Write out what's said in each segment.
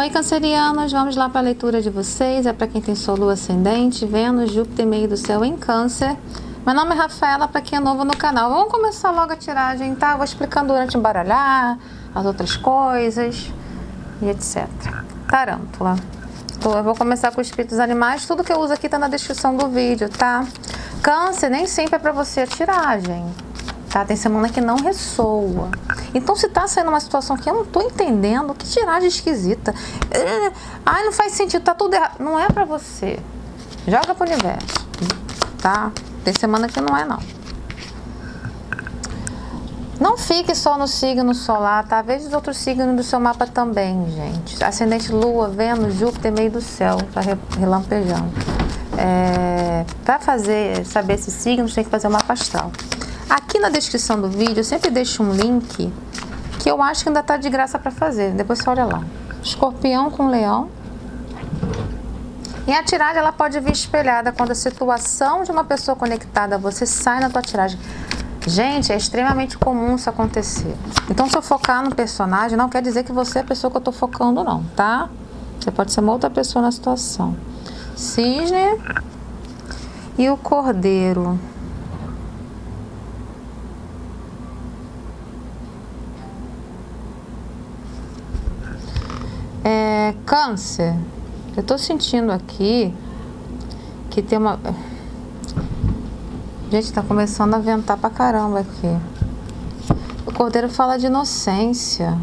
Oi, cancerianos, vamos lá para a leitura de vocês. É para quem tem Sol, Lua, Ascendente, Vênus, Júpiter, meio do céu em Câncer. Meu nome é Rafaela, para quem é novo no canal. Vamos começar logo a tiragem, tá? Vou explicando durante o baralhar, as outras coisas e etc. Tarântula. Então, eu vou começar com os espíritos animais. Tudo que eu uso aqui tá na descrição do vídeo, tá? Câncer nem sempre é para você a tiragem, tá? Tem semana que não ressoa. Então, se tá sendo uma situação que eu não tô entendendo, que tiragem esquisita. Ai, não faz sentido, tá tudo errado. Não é pra você. Joga pro universo, tá? Tem semana que não é, não. Não fique só no signo solar, tá? Veja os outros signos do seu mapa também, gente. Ascendente, Lua, Vênus, Júpiter, meio do céu. Tá relampejando. Pra saber esses signos, tem que fazer o mapa astral. Aqui na descrição do vídeo eu sempre deixo um link que eu acho que ainda tá de graça para fazer. Depois você olha lá. Escorpião com Leão. E a tiragem ela pode vir espelhada quando a situação de uma pessoa conectada a você sai na tua tiragem. Gente, é extremamente comum isso acontecer. Então, se eu focar no personagem, não quer dizer que você é a pessoa que eu tô focando, não, tá? Você pode ser uma outra pessoa na situação. Cisne e o Cordeiro. Câncer, eu tô sentindo aqui que tem uma... Gente, tá começando a ventar pra caramba aqui. O Cordeiro fala de inocência.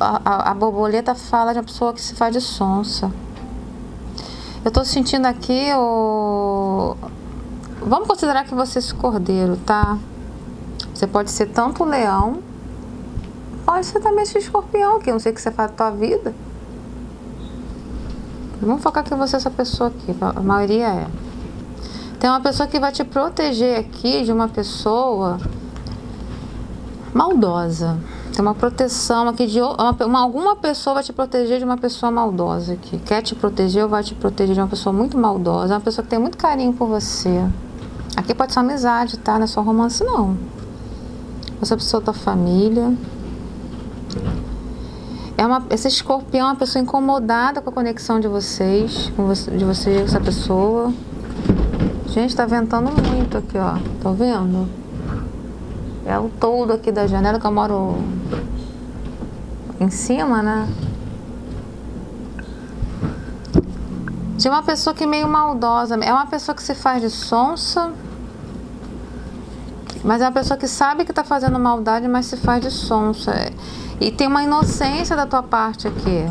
A borboleta fala de uma pessoa que se faz de sonsa. Eu tô sentindo aqui o... Vamos considerar que você é esse Cordeiro, tá? Você pode ser tanto Leão, pode ser também esse Escorpião aqui. Eu não sei o que você faz da tua vida. Vamos focar que você é essa pessoa aqui. A maioria é. Tem uma pessoa que vai te proteger aqui de uma pessoa maldosa. Tem uma proteção aqui de... alguma pessoa vai te proteger de uma pessoa maldosa aqui. Quer te proteger ou vai te proteger de uma pessoa muito maldosa. Uma pessoa que tem muito carinho por você. Aqui pode ser uma amizade, tá? Não é só romance, não. Você é pessoa da família. Esse Escorpião é uma pessoa incomodada com a conexão de vocês, de você com essa pessoa. Gente, tá ventando muito aqui, ó. Tá vendo? É o todo aqui da janela que eu moro em cima, né? De uma pessoa que é meio maldosa. É uma pessoa que se faz de sonsa, mas é uma pessoa que sabe que tá fazendo maldade, mas se faz de sonsa. E tem uma inocência da tua parte aqui.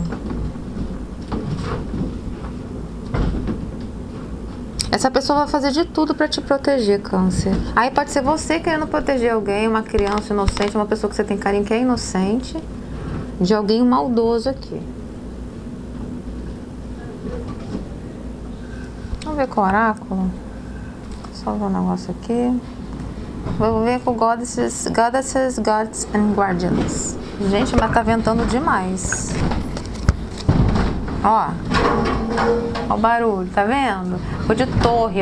Essa pessoa vai fazer de tudo para te proteger, Câncer. Aí pode ser você querendo proteger alguém, uma criança inocente, uma pessoa que você tem carinho que é inocente, de alguém maldoso aqui. Vamos ver com o oráculo. Só ver um negócio aqui. Vou ver com Goddesses, Gods and Guardians. Gente, mas tá ventando demais. Ó, ó o barulho, tá vendo? Foi de torre.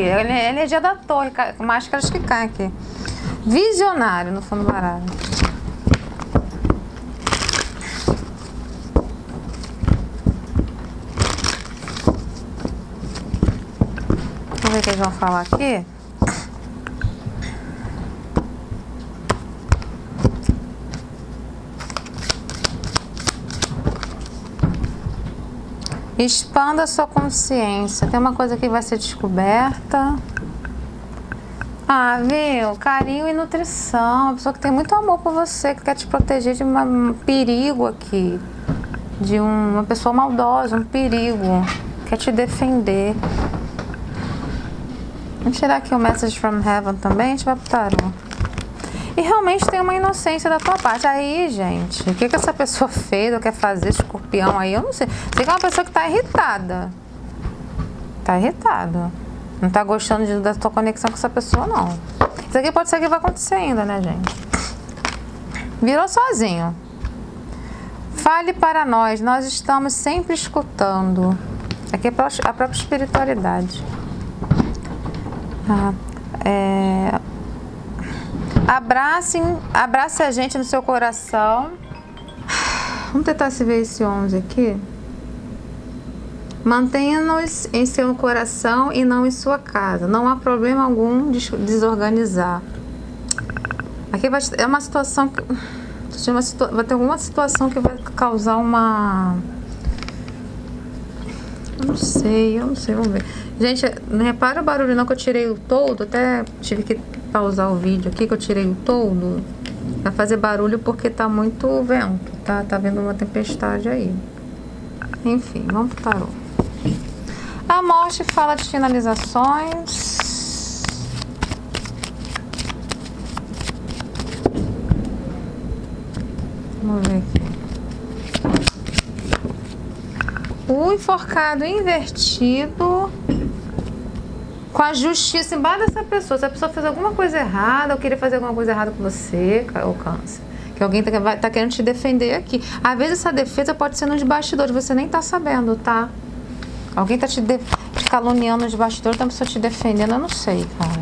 É a energia da torre, máscaras que caem aqui. Visionário no fundo do baralho. Vamos ver o que eles vão falar aqui. Expanda a sua consciência. Tem uma coisa que vai ser descoberta. Ah, viu? Carinho e nutrição. Uma pessoa que tem muito amor por você, que quer te proteger de um perigo aqui. De uma pessoa maldosa, um perigo. Quer te defender. Vamos tirar aqui o Messages from Heaven também. A gente vai pro tarô. E realmente tem uma inocência da tua parte. Aí, gente, o que essa pessoa fez ou quer fazer, Escorpião aí, eu não sei. Sei que é uma pessoa que tá irritada. Tá irritada. Não tá gostando da tua conexão com essa pessoa, não. Isso aqui pode ser que vai acontecer ainda, né, gente? Virou sozinho. Fale para nós. Nós estamos sempre escutando. Aqui é a própria espiritualidade. Abrace a gente no seu coração. Vamos tentar se ver esse 11 aqui. Mantenha-nos em seu coração e não em sua casa. Não há problema algum de desorganizar. Aqui vai ter uma situação que... vai ter alguma situação que vai causar uma... Eu não sei, vamos ver. Gente, não repara o barulho não, que eu tirei o toldo. Até tive que pausar o vídeo aqui, que eu tirei o toldo. Vai fazer barulho porque tá muito vento, tá? Tá vendo uma tempestade aí. Enfim, vamos pro tarô. A morte fala de finalizações. Vamos ver aqui. O enforcado invertido com a justiça embaixo dessa pessoa. Se a pessoa fez alguma coisa errada, ou queria fazer alguma coisa errada com você, o Câncer, que alguém tá querendo te defender aqui. Às vezes essa defesa pode ser nos bastidores, você nem tá sabendo, tá? Alguém tá te caluniando nos bastidores, tá a pessoa te defendendo, eu não sei, cara.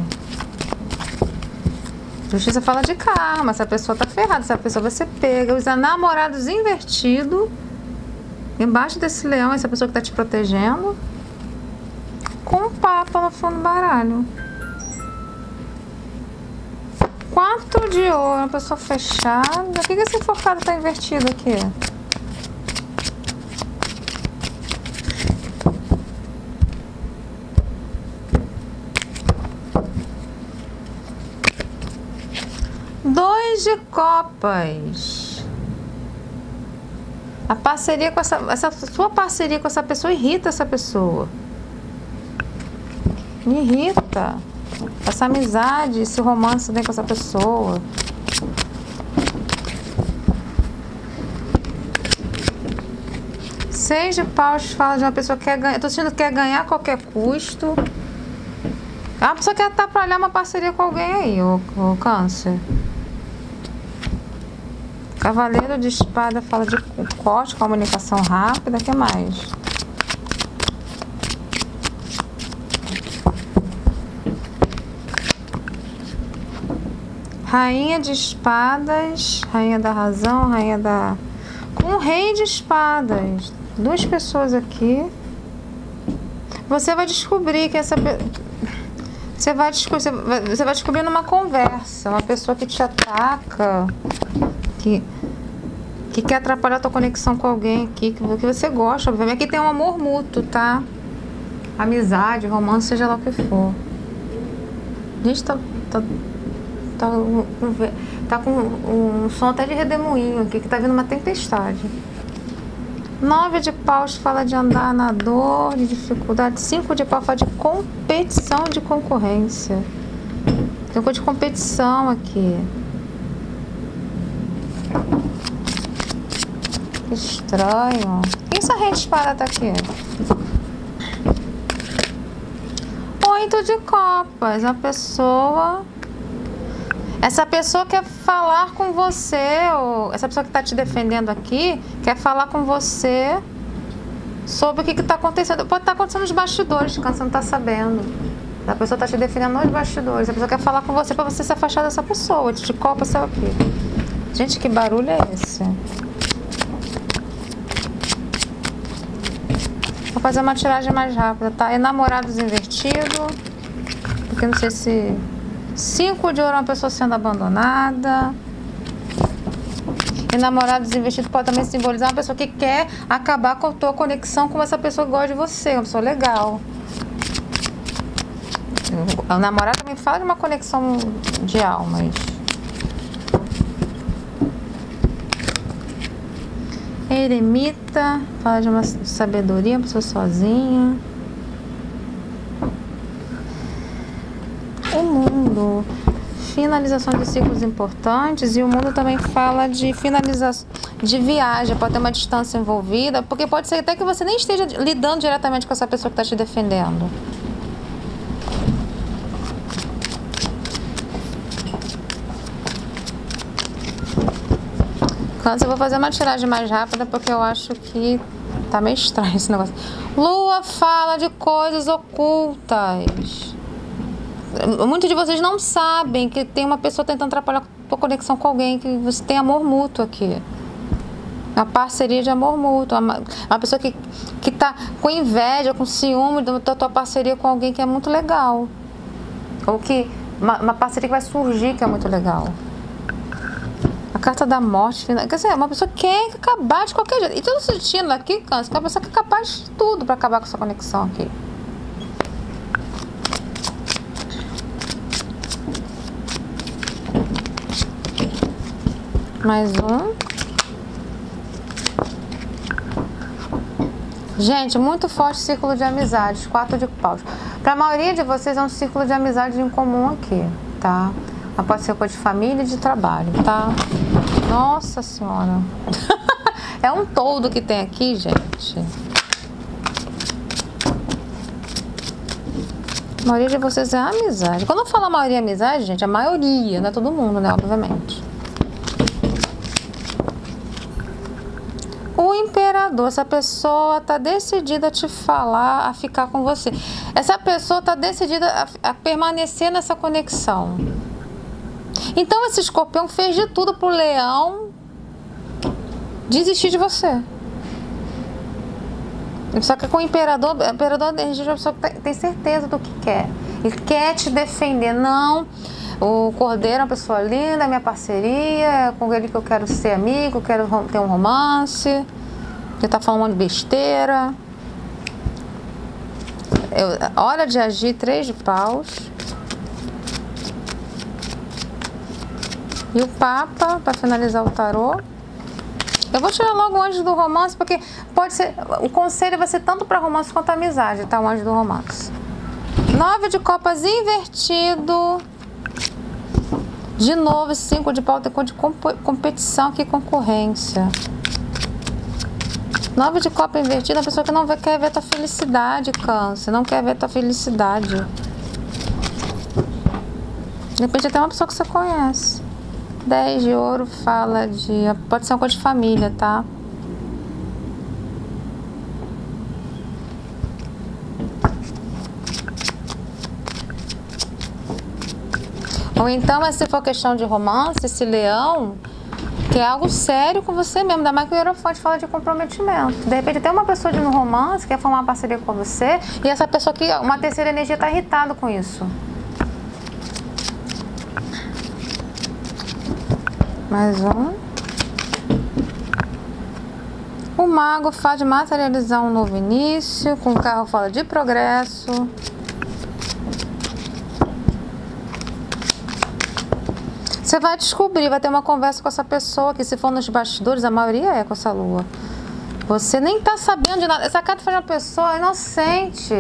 Justiça fala de karma, essa pessoa tá ferrada, essa pessoa vai ser pega. Os namorados invertido embaixo desse leão, essa pessoa que tá te protegendo, com um papa no fundo do baralho. 4 de ouro, uma pessoa fechada. Por que esse enforcado tá invertido aqui? De copas. A parceria com essa sua parceria com essa pessoa irrita essa pessoa. Me irrita. Essa amizade, esse romance dentro com essa pessoa. Seis de paus fala de uma pessoa que quer ganhar. Tô sentindo que quer ganhar a qualquer custo. É uma pessoa que quer atrapalhar uma parceria com alguém aí, o Câncer. Cavaleiro de espada fala de corte, comunicação rápida, o que mais? Rainha de espadas, rainha da razão, rainha da... com o rei de espadas. 2 pessoas aqui. Você vai descobrir que essa... Você vai descobrir numa conversa, uma pessoa que te ataca... Que quer atrapalhar a tua conexão com alguém aqui, que você gosta, obviamente. Aqui tem um amor mútuo, tá? Amizade, romance, seja lá o que for. A gente tá com um som até de redemoinho aqui, que tá vindo uma tempestade. 9 de paus fala de andar na dor, de dificuldade. 5 de paus fala de competição, de concorrência. Tem coisa de competição aqui. Que estranho. E essa rei de espada tá aqui? 8 de copas. A pessoa... essa pessoa quer falar com você, ou essa pessoa que tá te defendendo aqui, quer falar com você sobre o que tá acontecendo. Pode estar acontecendo nos bastidores, que você não tá sabendo. A pessoa tá te defendendo nos bastidores. A pessoa quer falar com você pra você se afastar dessa pessoa. 8 de copas, sabe o quê? Gente, que barulho é esse? Vou fazer uma tiragem mais rápida, tá? E namorados invertido. Porque não sei se... 5 de ouro, uma pessoa sendo abandonada. E namorados invertido pode também simbolizar uma pessoa que quer acabar com a tua conexão com essa pessoa que gosta de você. Uma pessoa legal. O namorado também fala de uma conexão de almas. Eremita, fala de uma sabedoria, uma pessoa sozinha. O mundo, finalização de ciclos importantes. E o mundo também fala de finalização de viagem, pode ter uma distância envolvida, porque pode ser até que você nem esteja lidando diretamente com essa pessoa que está te defendendo. Eu vou fazer uma tiragem mais rápida porque eu acho que tá meio estranho esse negócio. Lua fala de coisas ocultas. Muitos de vocês não sabem que tem uma pessoa tentando atrapalhar a tua conexão com alguém, que você tem amor mútuo aqui. uma parceria de amor mútuo, uma pessoa que tá com inveja, com ciúme da tua parceria com alguém que é muito legal, ou que uma parceria que vai surgir que é muito legal. A carta da morte, quer dizer, uma pessoa que quer acabar de qualquer jeito. E todo sentindo aqui, Câncer, que é uma pessoa que é capaz de tudo para acabar com essa conexão aqui. Mais um. Gente, muito forte círculo de amizades, 4 de paus. Para a maioria de vocês é um círculo de amizades em comum aqui, tá? Mas pode ser coisa de família e de trabalho, tá? Nossa Senhora! É um todo que tem aqui, gente. A maioria de vocês é amizade. Quando eu falo a maioria é amizade, gente, a maioria, não é todo mundo, né? Obviamente. O imperador, essa pessoa tá decidida a te falar, a ficar com você. Essa pessoa tá decidida a permanecer nessa conexão. Então esse escorpião fez de tudo pro leão desistir de você. Só que com o imperador é uma pessoa que tem certeza do que quer. Ele quer te defender, não... O cordeiro é uma pessoa linda, minha parceria, é com ele que eu quero ser amigo, quero ter um romance, ele tá falando besteira. Hora de agir, 3 de paus. E o Papa, para finalizar o tarô. Eu vou tirar logo o anjo do romance, porque pode ser, o conselho vai ser tanto para romance quanto amizade, tá? O anjo do romance. 9 de copas invertido. De novo, 5 de pau, tem cor de competição aqui, concorrência. 9 de copa invertida, a pessoa que não quer ver a tua felicidade, Câncer. Não quer ver a tua felicidade. De repente até uma pessoa que você conhece. 10 de ouro fala de... Pode ser uma coisa de família, tá? Ou então, se for questão de romance, esse leão quer algo sério com você mesmo. Ainda mais que o hierofante fala de comprometimento. De repente, tem uma pessoa de um romance que quer formar uma parceria com você e essa pessoa aqui, uma terceira energia, está irritada com isso. Mais um. O mago fala de materializar um novo início. Com o carro fala de progresso. Você vai descobrir, vai ter uma conversa com essa pessoa que, se for nos bastidores, a maioria é com essa lua. Você nem tá sabendo de nada. Essa carta foi de uma pessoa inocente.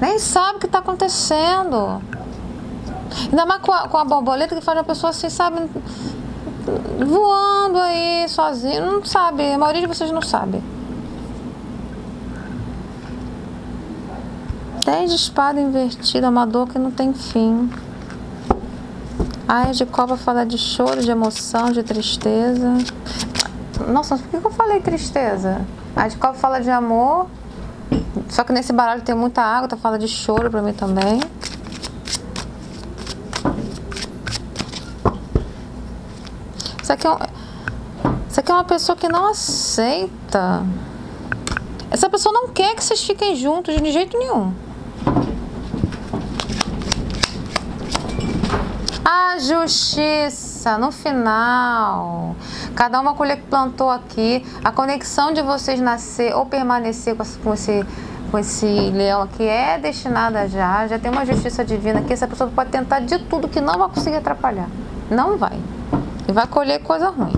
Nem sabe o que tá acontecendo. Ainda mais com a borboleta, que faz uma pessoa assim, sabe, voando aí, sozinho. Não sabe, a maioria de vocês não sabe. 10 de espada invertida, uma dor que não tem fim. As de copa fala de choro, de emoção, de tristeza. Nossa, por que eu falei tristeza? As de copa fala de amor. Só que nesse baralho tem muita água, tá? Fala de choro pra mim também. Isso aqui é uma pessoa que não aceita. Essa pessoa não quer que vocês fiquem juntos de jeito nenhum. A justiça, no final, cada uma colher que plantou aqui, a conexão de vocês nascer ou permanecer com esse leão aqui é destinada já tem uma justiça divina aqui, essa pessoa pode tentar de tudo que não vai conseguir atrapalhar, não vai, e vai colher coisa ruim.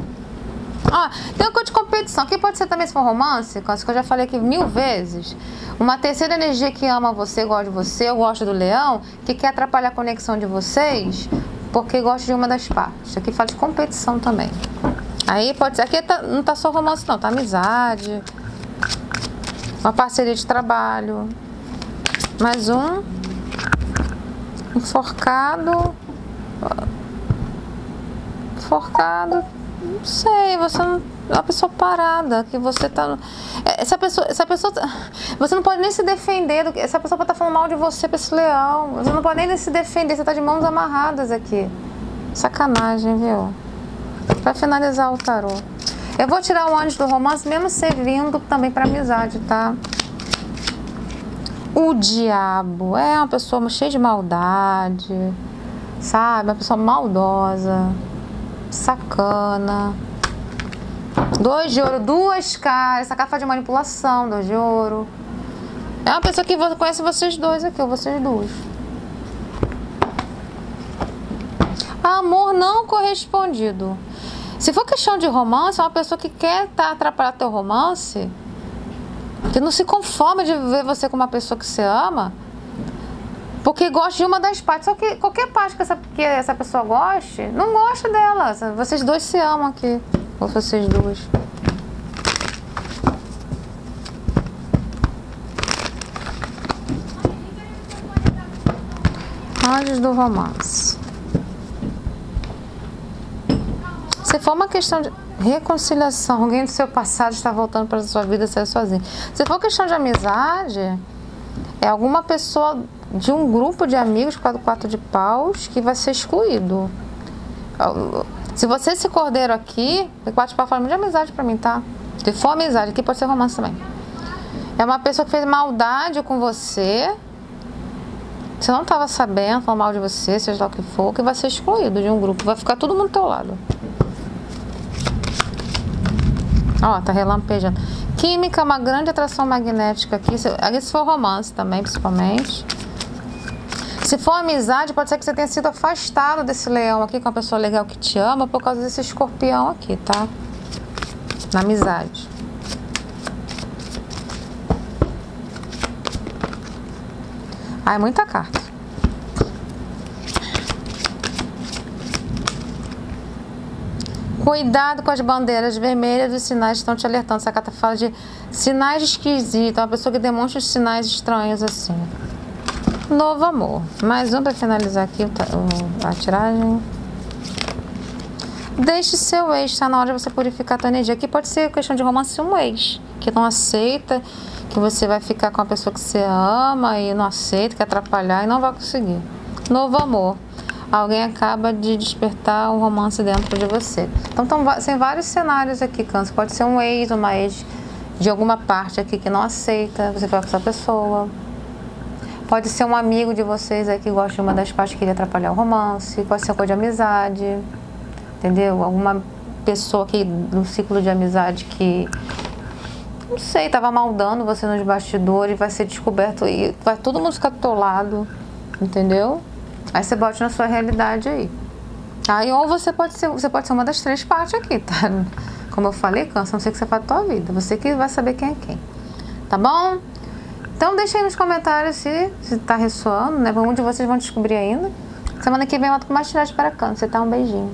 Tem uma coisa de competição, aqui pode ser também se for romance, que eu já falei aqui 1000 vezes. Uma terceira energia que ama você, gosta de você, eu gosto do leão, que quer atrapalhar a conexão de vocês, porque gosta de uma das partes. Aqui fala de competição também. Aí pode ser, aqui não tá só romance não, tá amizade, uma parceria de trabalho. Mais um. Enforcado. Não sei, você não... É uma pessoa parada, que você tá... Essa pessoa... Você não pode nem se defender. Essa pessoa pode estar falando mal de você pra esse leão. Você não pode nem se defender, você tá de mãos amarradas aqui. Sacanagem, viu? Pra finalizar o tarô. Eu vou tirar o anjo do romance, mesmo servindo também para amizade, tá? O diabo é uma pessoa cheia de maldade, sabe? Uma pessoa maldosa, sacana. 2 de ouro, 2 caras. Essa capa de manipulação, 2 de ouro. É uma pessoa que conhece vocês dois aqui, ou vocês dois. Amor não correspondido. Se for questão de romance, é uma pessoa que quer atrapalhar teu romance, que não se conforma de ver você como uma pessoa que você ama, porque gosta de uma das partes. Só que qualquer parte que essa pessoa goste, não gosta dela. Vocês dois se amam aqui, ou vocês duas. Anjos do romance. Se for uma questão de reconciliação, alguém do seu passado está voltando para a sua vida, saiu sozinho. Se for questão de amizade, é alguma pessoa de um grupo de amigos com a do 4 de paus que vai ser excluído. Se você se cordeiro aqui, o 4 de paus fala de amizade para mim, tá? Se for amizade, aqui pode ser romance também. É uma pessoa que fez maldade com você, você não estava sabendo, falou mal de você, seja lá o que for, que vai ser excluído de um grupo, vai ficar todo mundo do teu lado. Ó, tá relampejando. Química, uma grande atração magnética aqui. Se for romance também, principalmente. Se for amizade, pode ser que você tenha sido afastado desse leão aqui, com uma pessoa legal que te ama, por causa desse escorpião aqui, tá? Na amizade. Ah, é muita carta. Cuidado com as bandeiras vermelhas, os sinais estão te alertando. Essa carta fala de sinais esquisitos, uma pessoa que demonstra os sinais estranhos assim. Novo amor. Mais um para finalizar aqui a tiragem. Deixe seu ex, está na hora de você purificar a tua energia. Aqui pode ser questão de romance, um ex que não aceita, que você vai ficar com a pessoa que você ama e não aceita, que atrapalhar e não vai conseguir. Novo amor. Alguém acaba de despertar um romance dentro de você. Então, tem vários cenários aqui, Câncer. Pode ser um ex, uma ex de alguma parte aqui que não aceita, você vai com essa pessoa. Pode ser um amigo de vocês aí que gosta de uma das partes que queria atrapalhar o romance. Pode ser uma coisa de amizade, entendeu? Alguma pessoa aqui no ciclo de amizade que, não sei, estava maldando você nos bastidores, vai ser descoberto e vai todo mundo ficar do teu lado, entendeu? Aí você bote na sua realidade aí. Aí ou você pode ser uma das 3 partes aqui, tá? Como eu falei, Câncer, não sei o que você faz da tua vida. Você que vai saber quem é quem. Tá bom? Então deixa aí nos comentários se tá ressoando, né? Muitos de vocês vão descobrir ainda. Semana que vem eu volto com mais tiragem para Câncer, tá? Um beijinho.